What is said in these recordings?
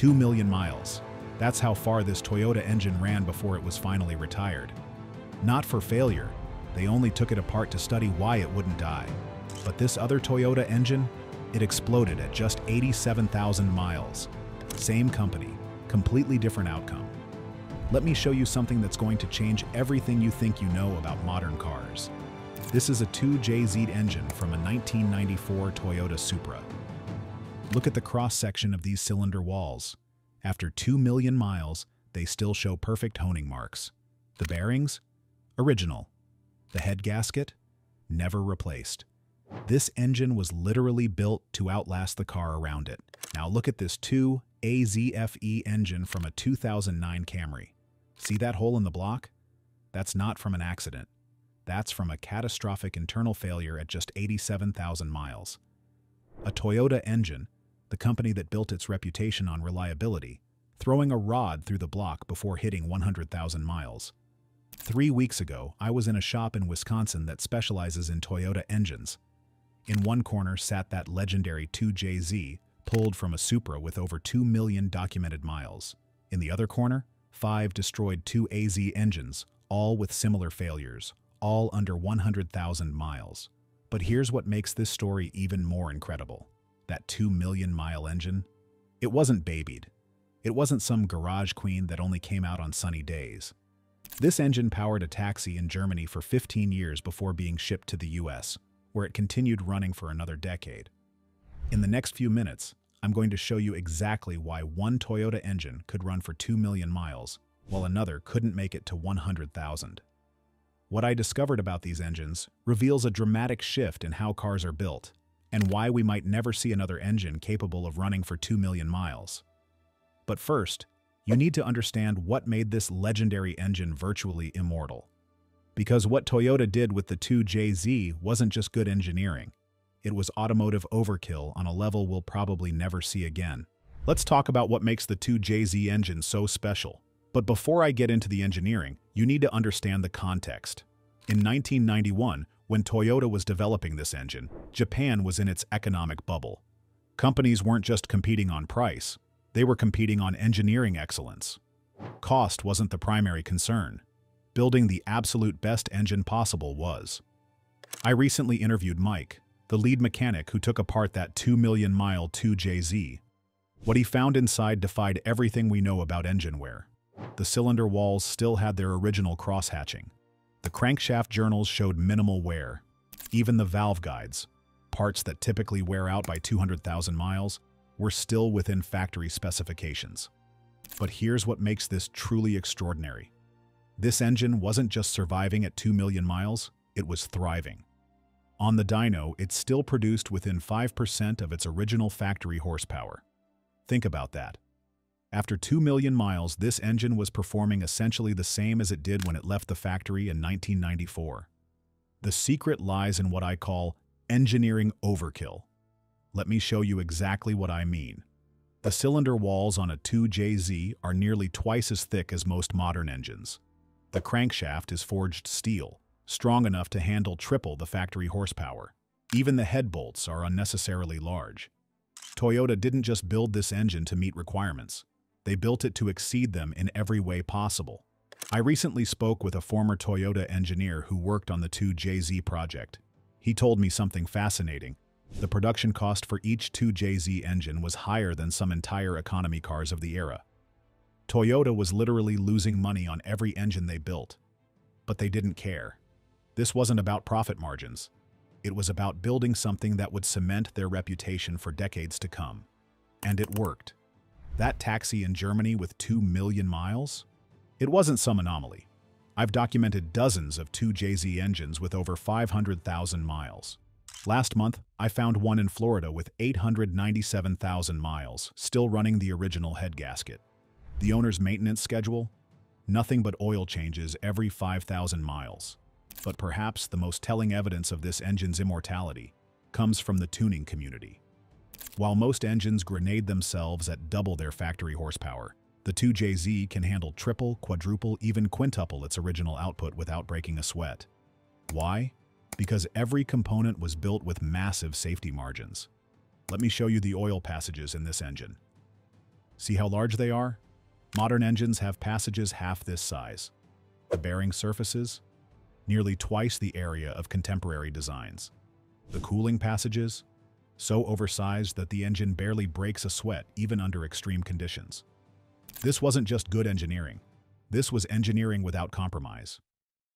2 million miles. That's how far this Toyota engine ran before it was finally retired. Not for failure, they only took it apart to study why it wouldn't die. But this other Toyota engine, it exploded at just 87,000 miles. Same company, completely different outcome. Let me show you something that's going to change everything you think you know about modern cars. This is a 2JZ engine from a 1994 Toyota Supra. Look at the cross-section of these cylinder walls. After 2 million miles, they still show perfect honing marks. The bearings? Original. The head gasket? Never replaced. This engine was literally built to outlast the car around it. Now look at this 2AZ-FE engine from a 2009 Camry. See that hole in the block? That's not from an accident. That's from a catastrophic internal failure at just 87,000 miles. A Toyota engine, the company that built its reputation on reliability, throwing a rod through the block before hitting 100,000 miles. 3 weeks ago, I was in a shop in Wisconsin that specializes in Toyota engines. In one corner sat that legendary 2JZ, pulled from a Supra with over 2 million documented miles. In the other corner, 5 destroyed 2AZ engines, all with similar failures, all under 100,000 miles. But here's what makes this story even more incredible. That 2-million-mile engine, it wasn't babied. It wasn't some garage queen that only came out on sunny days. This engine powered a taxi in Germany for 15 years before being shipped to the US, where it continued running for another decade. In the next few minutes, I'm going to show you exactly why one Toyota engine could run for 2 million miles, while another couldn't make it to 100,000. What I discovered about these engines reveals a dramatic shift in how cars are built, and why we might never see another engine capable of running for 2 million miles. But first, you need to understand what made this legendary engine virtually immortal. Because what Toyota did with the 2JZ wasn't just good engineering. It was automotive overkill on a level we'll probably never see again. Let's talk about what makes the 2JZ engine so special. But before I get into the engineering, you need to understand the context. In 1991, when Toyota was developing this engine, Japan was in its economic bubble. Companies weren't just competing on price, they were competing on engineering excellence. Cost wasn't the primary concern. Building the absolute best engine possible was. I recently interviewed Mike, the lead mechanic who took apart that 2-million-mile 2JZ. What he found inside defied everything we know about engine wear. The cylinder walls still had their original cross-hatching. The crankshaft journals showed minimal wear. Even the valve guides, parts that typically wear out by 200,000 miles, were still within factory specifications. But here's what makes this truly extraordinary. This engine wasn't just surviving at 2 million miles, it was thriving. On the dyno, it still produced within 5% of its original factory horsepower. Think about that. After 2 million miles, this engine was performing essentially the same as it did when it left the factory in 1994. The secret lies in what I call engineering overkill. Let me show you exactly what I mean. The cylinder walls on a 2JZ are nearly twice as thick as most modern engines. The crankshaft is forged steel, strong enough to handle triple the factory horsepower. Even the head bolts are unnecessarily large. Toyota didn't just build this engine to meet requirements. They built it to exceed them in every way possible. I recently spoke with a former Toyota engineer who worked on the 2JZ project. He told me something fascinating. The production cost for each 2JZ engine was higher than some entire economy cars of the era. Toyota was literally losing money on every engine they built. But they didn't care. This wasn't about profit margins. It was about building something that would cement their reputation for decades to come. And it worked. That taxi in Germany with 2 million miles? It wasn't some anomaly. I've documented dozens of 2JZ engines with over 500,000 miles. Last month, I found one in Florida with 897,000 miles, still running the original head gasket. The owner's maintenance schedule? Nothing but oil changes every 5,000 miles. But perhaps the most telling evidence of this engine's immortality comes from the tuning community. While most engines grenade themselves at double their factory horsepower, the 2JZ can handle triple, quadruple, even quintuple its original output without breaking a sweat. Why? Because every component was built with massive safety margins. Let me show you the oil passages in this engine. See how large they are? Modern engines have passages half this size. The bearing surfaces? Nearly twice the area of contemporary designs. The cooling passages? So oversized that the engine barely breaks a sweat even under extreme conditions. This wasn't just good engineering. This was engineering without compromise.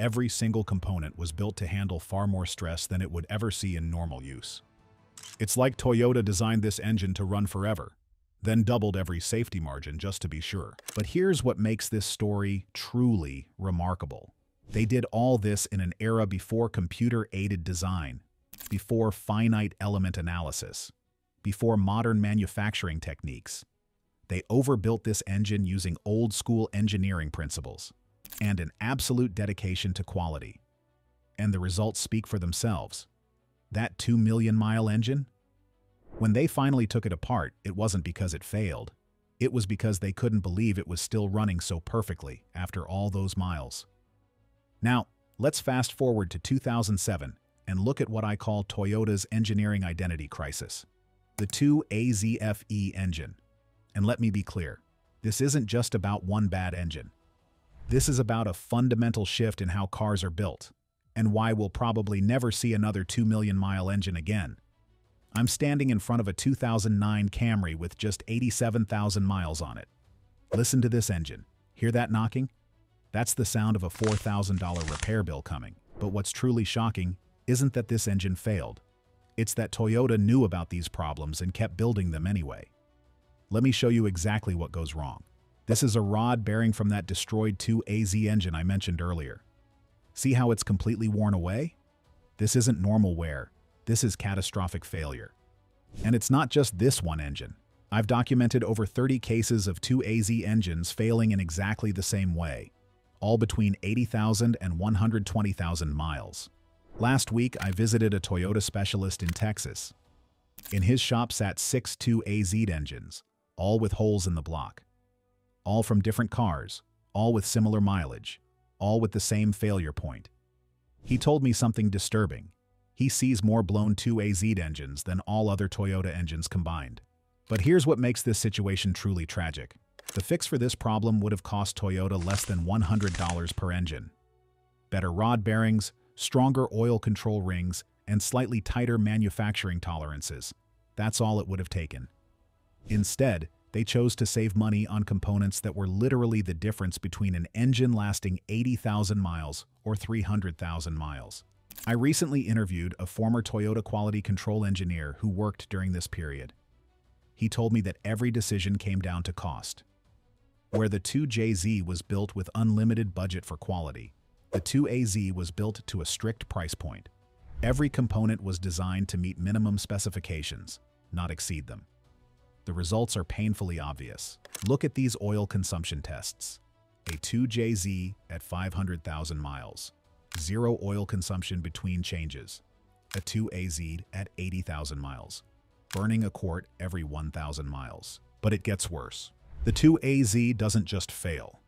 Every single component was built to handle far more stress than it would ever see in normal use. It's like Toyota designed this engine to run forever, then doubled every safety margin just to be sure. But here's what makes this story truly remarkable. They did all this in an era before computer-aided design, before finite element analysis, before modern manufacturing techniques. They overbuilt this engine using old-school engineering principles and an absolute dedication to quality. And the results speak for themselves. That 2-million-mile engine? When they finally took it apart, it wasn't because it failed. It was because they couldn't believe it was still running so perfectly after all those miles. Now, let's fast forward to 2007 and look at what I call Toyota's engineering identity crisis, the 2AZ-FE engine. And let me be clear, this isn't just about one bad engine. This is about a fundamental shift in how cars are built, and why we'll probably never see another 2-million-mile engine again. I'm standing in front of a 2009 Camry with just 87,000 miles on it. Listen to this engine. Hear that knocking? That's the sound of a $4,000 repair bill coming. But what's truly shocking isn't that this engine failed. It's that Toyota knew about these problems and kept building them anyway. Let me show you exactly what goes wrong. This is a rod bearing from that destroyed 2AZ engine I mentioned earlier. See how it's completely worn away? This isn't normal wear. This is catastrophic failure. And it's not just this one engine. I've documented over 30 cases of 2AZ engines failing in exactly the same way, all between 80,000 and 120,000 miles. Last week, I visited a Toyota specialist in Texas. In his shop sat 6 2AZ engines, all with holes in the block, all from different cars, all with similar mileage, all with the same failure point. He told me something disturbing. He sees more blown 2AZ engines than all other Toyota engines combined. But here's what makes this situation truly tragic. The fix for this problem would have cost Toyota less than $100 per engine. Better rod bearings, stronger oil control rings, and slightly tighter manufacturing tolerances. That's all it would have taken. Instead, they chose to save money on components that were literally the difference between an engine lasting 80,000 miles or 300,000 miles. I recently interviewed a former Toyota quality control engineer who worked during this period. He told me that every decision came down to cost. Where the 2JZ was built with unlimited budget for quality, the 2AZ was built to a strict price point. Every component was designed to meet minimum specifications, not exceed them. The results are painfully obvious. Look at these oil consumption tests. A 2JZ at 500,000 miles. 0 oil consumption between changes. A 2AZ at 80,000 miles, burning a quart every 1,000 miles. But it gets worse. The 2AZ doesn't just fail.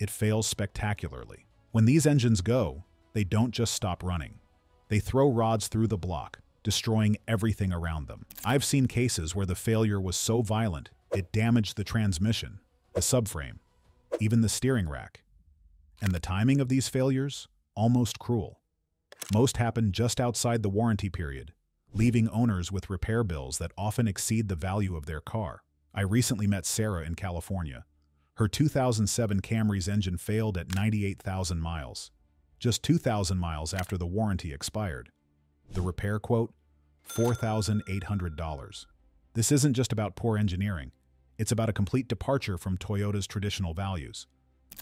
It fails spectacularly. When these engines go, they don't just stop running. They throw rods through the block, destroying everything around them. I've seen cases where the failure was so violent, it damaged the transmission, the subframe, even the steering rack. And the timing of these failures? Almost cruel. Most happen just outside the warranty period, leaving owners with repair bills that often exceed the value of their car. I recently met Sarah in California. Her 2007 Camry's engine failed at 98,000 miles, just 2,000 miles after the warranty expired. The repair quote, $4,800. This isn't just about poor engineering. It's about a complete departure from Toyota's traditional values.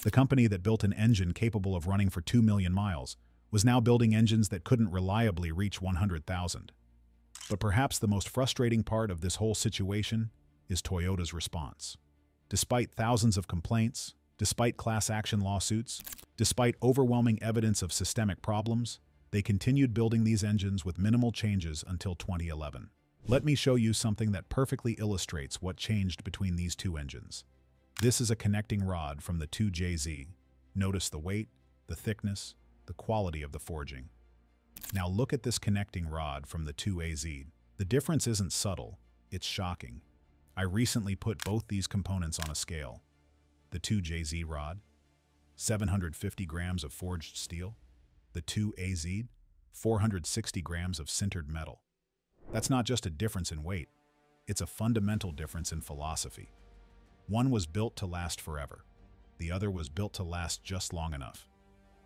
The company that built an engine capable of running for 2 million miles was now building engines that couldn't reliably reach 100,000. But perhaps the most frustrating part of this whole situation is Toyota's response. Despite thousands of complaints, despite class action lawsuits, despite overwhelming evidence of systemic problems, they continued building these engines with minimal changes until 2011. Let me show you something that perfectly illustrates what changed between these two engines. This is a connecting rod from the 2JZ. Notice the weight, the thickness, the quality of the forging. Now look at this connecting rod from the 2AZ. The difference isn't subtle, it's shocking. I recently put both these components on a scale. The 2JZ rod, 750 grams of forged steel. The 2AZ, 460 grams of sintered metal. That's not just a difference in weight, it's a fundamental difference in philosophy. One was built to last forever. The other was built to last just long enough.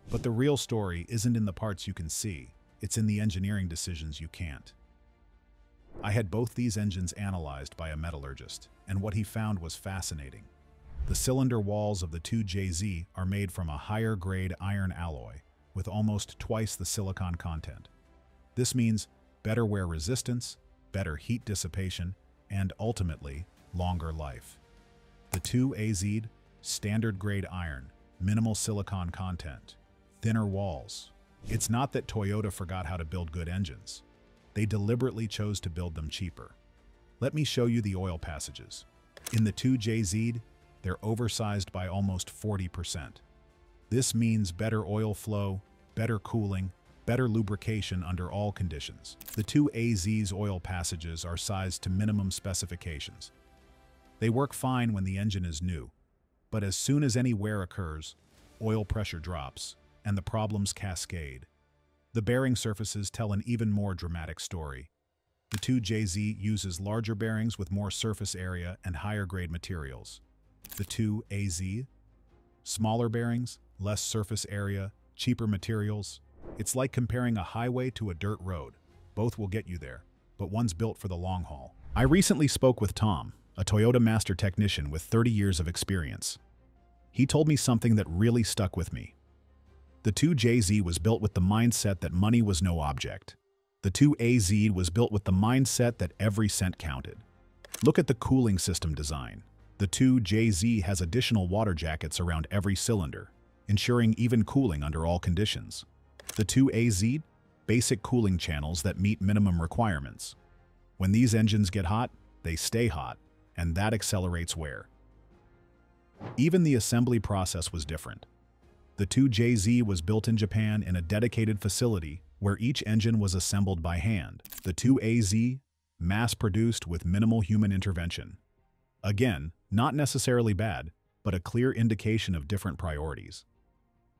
But the real story isn't in the parts you can see, it's in the engineering decisions you can't. I had both these engines analyzed by a metallurgist, and what he found was fascinating. The cylinder walls of the 2JZ are made from a higher-grade iron alloy, with almost twice the silicon content. This means better wear resistance, better heat dissipation, and ultimately, longer life. The 2AZ, standard-grade iron, minimal silicon content, thinner walls. It's not that Toyota forgot how to build good engines. They deliberately chose to build them cheaper. Let me show you the oil passages. In the 2JZ, they're oversized by almost 40%. This means better oil flow, better cooling, better lubrication under all conditions. The 2AZ's oil passages are sized to minimum specifications. They work fine when the engine is new, but as soon as any wear occurs, oil pressure drops, and the problems cascade. The bearing surfaces tell an even more dramatic story. The 2JZ uses larger bearings with more surface area and higher-grade materials. The 2AZ? Smaller bearings, less surface area, cheaper materials. It's like comparing a highway to a dirt road. Both will get you there, but one's built for the long haul. I recently spoke with Tom, a Toyota master technician with 30 years of experience. He told me something that really stuck with me. The 2JZ was built with the mindset that money was no object. The 2AZ was built with the mindset that every cent counted. Look at the cooling system design. The 2JZ has additional water jackets around every cylinder, ensuring even cooling under all conditions. The 2AZ, basic cooling channels that meet minimum requirements. When these engines get hot, they stay hot, and that accelerates wear. Even the assembly process was different. The 2JZ was built in Japan in a dedicated facility where each engine was assembled by hand. The 2AZ, mass-produced with minimal human intervention. Again, not necessarily bad, but a clear indication of different priorities.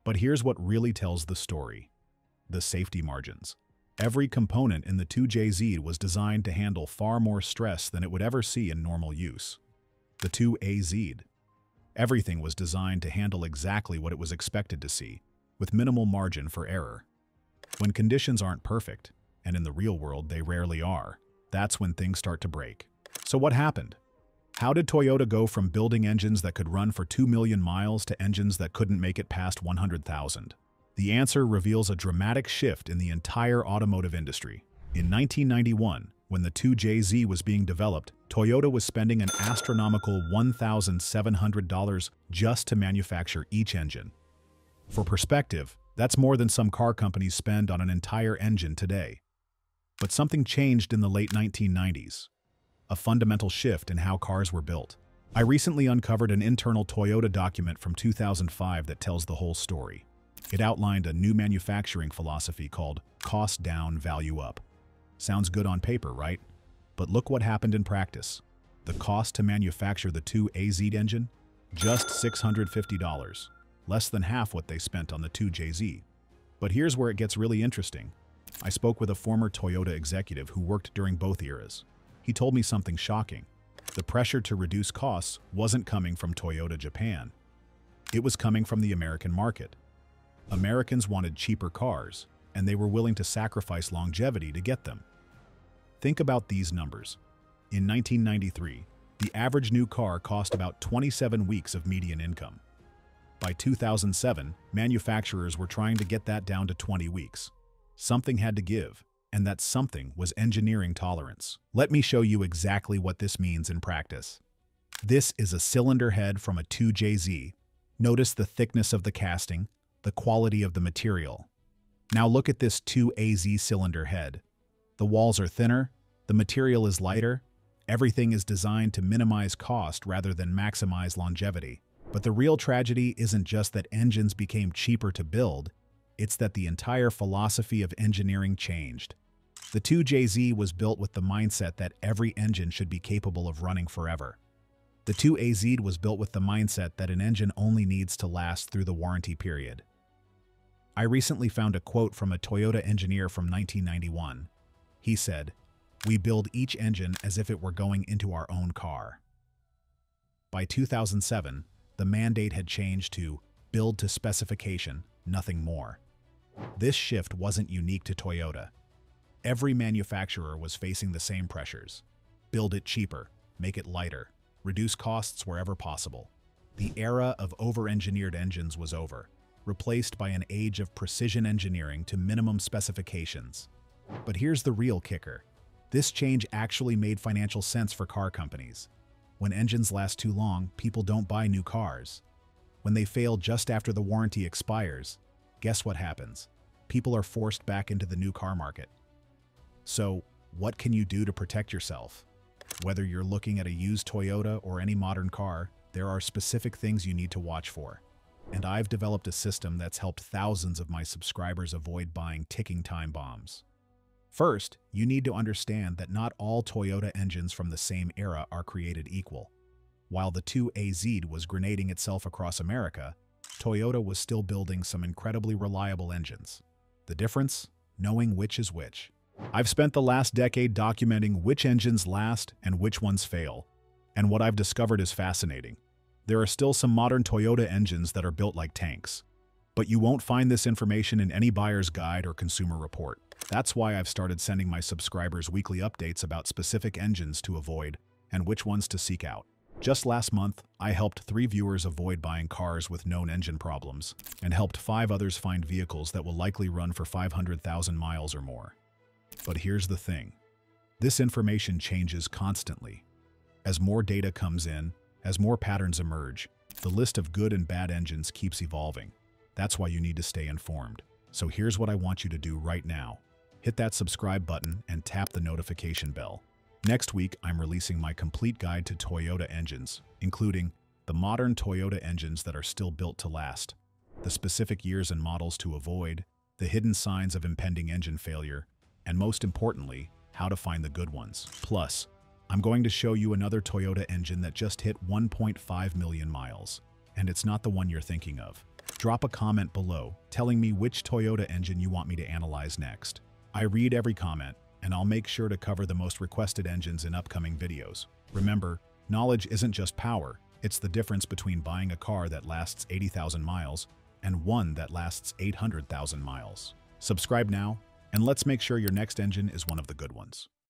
But here's what really tells the story. The safety margins. Every component in the 2JZ was designed to handle far more stress than it would ever see in normal use. The 2AZ. Everything was designed to handle exactly what it was expected to see, with minimal margin for error. When conditions aren't perfect, and in the real world they rarely are, that's when things start to break. So what happened? How did Toyota go from building engines that could run for 2 million miles to engines that couldn't make it past 100,000? The answer reveals a dramatic shift in the entire automotive industry. In 1991, when the 2JZ was being developed, Toyota was spending an astronomical $1,700 just to manufacture each engine. For perspective, that's more than some car companies spend on an entire engine today. But something changed in the late 1990s. A fundamental shift in how cars were built. I recently uncovered an internal Toyota document from 2005 that tells the whole story. It outlined a new manufacturing philosophy called cost down, value up. Sounds good on paper, right? But look what happened in practice. The cost to manufacture the 2AZ engine? Just $650, less than half what they spent on the 2JZ. But here's where it gets really interesting. I spoke with a former Toyota executive who worked during both eras. He told me something shocking. The pressure to reduce costs wasn't coming from Toyota Japan. It was coming from the American market. Americans wanted cheaper cars, and they were willing to sacrifice longevity to get them. Think about these numbers. In 1993, the average new car cost about 27 weeks of median income. By 2007, manufacturers were trying to get that down to 20 weeks. Something had to give. And that something was engineering tolerance. Let me show you exactly what this means in practice. This is a cylinder head from a 2JZ. Notice the thickness of the casting, the quality of the material. Now look at this 2AZ cylinder head. The walls are thinner, the material is lighter, everything is designed to minimize cost rather than maximize longevity. But the real tragedy isn't just that engines became cheaper to build, it's that the entire philosophy of engineering changed. The 2JZ was built with the mindset that every engine should be capable of running forever. The 2AZ was built with the mindset that an engine only needs to last through the warranty period. I recently found a quote from a Toyota engineer from 1991. He said, "We build each engine as if it were going into our own car." By 2007, the mandate had changed to build to specification, nothing more. This shift wasn't unique to Toyota. Every manufacturer was facing the same pressures. Build it cheaper, make it lighter, reduce costs wherever possible. The era of over-engineered engines was over, replaced by an age of precision engineering to minimum specifications. But here's the real kicker. This change actually made financial sense for car companies. When engines last too long, people don't buy new cars. When they fail just after the warranty expires, guess what happens? People are forced back into the new car market. So, what can you do to protect yourself? Whether you're looking at a used Toyota or any modern car, there are specific things you need to watch for. And I've developed a system that's helped thousands of my subscribers avoid buying ticking time bombs. First, you need to understand that not all Toyota engines from the same era are created equal. While the 2AZ was grenading itself across America, Toyota was still building some incredibly reliable engines. The difference? Knowing which is which. I've spent the last decade documenting which engines last and which ones fail, and what I've discovered is fascinating. There are still some modern Toyota engines that are built like tanks, but you won't find this information in any buyer's guide or consumer report. That's why I've started sending my subscribers weekly updates about specific engines to avoid and which ones to seek out. Just last month, I helped 3 viewers avoid buying cars with known engine problems and helped 5 others find vehicles that will likely run for 500,000 miles or more. But here's the thing. This information changes constantly. As more data comes in, as more patterns emerge, the list of good and bad engines keeps evolving. That's why you need to stay informed. So here's what I want you to do right now. Hit that subscribe button and tap the notification bell. Next week, I'm releasing my complete guide to Toyota engines, including the modern Toyota engines that are still built to last, the specific years and models to avoid, the hidden signs of impending engine failure, and most importantly, how to find the good ones. Plus, I'm going to show you another Toyota engine that just hit 1.5 million miles, and it's not the one you're thinking of. Drop a comment below telling me which Toyota engine you want me to analyze next. I read every comment, and I'll make sure to cover the most requested engines in upcoming videos. Remember, knowledge isn't just power, it's the difference between buying a car that lasts 80,000 miles and one that lasts 800,000 miles. Subscribe now, and let's make sure your next engine is one of the good ones.